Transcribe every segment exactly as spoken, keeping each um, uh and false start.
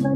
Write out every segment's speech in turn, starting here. I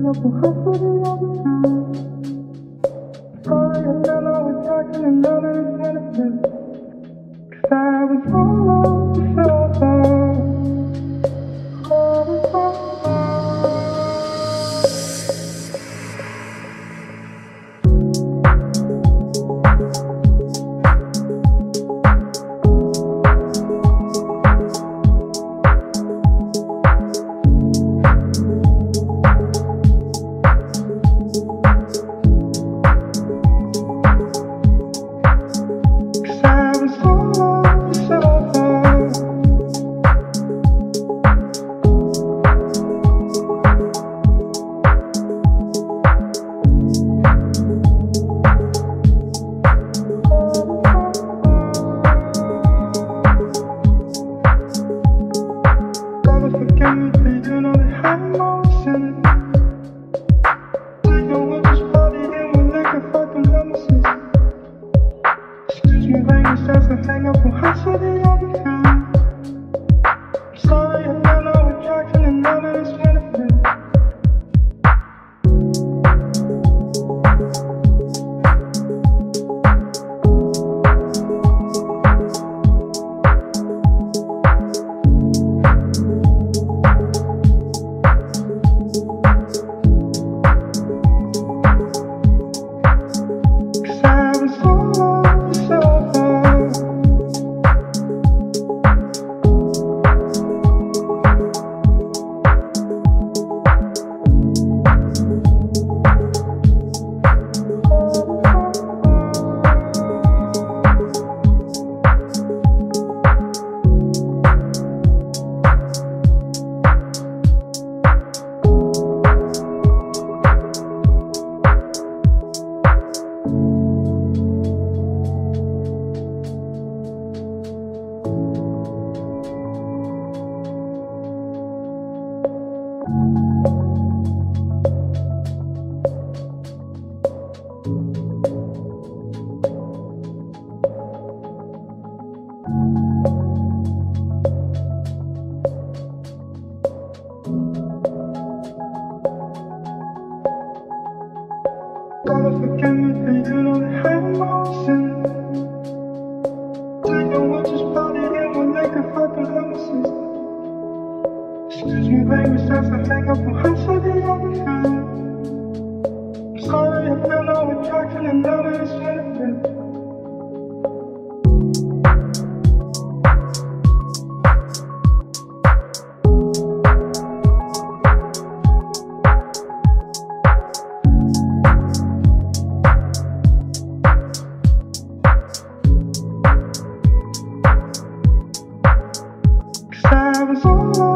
was all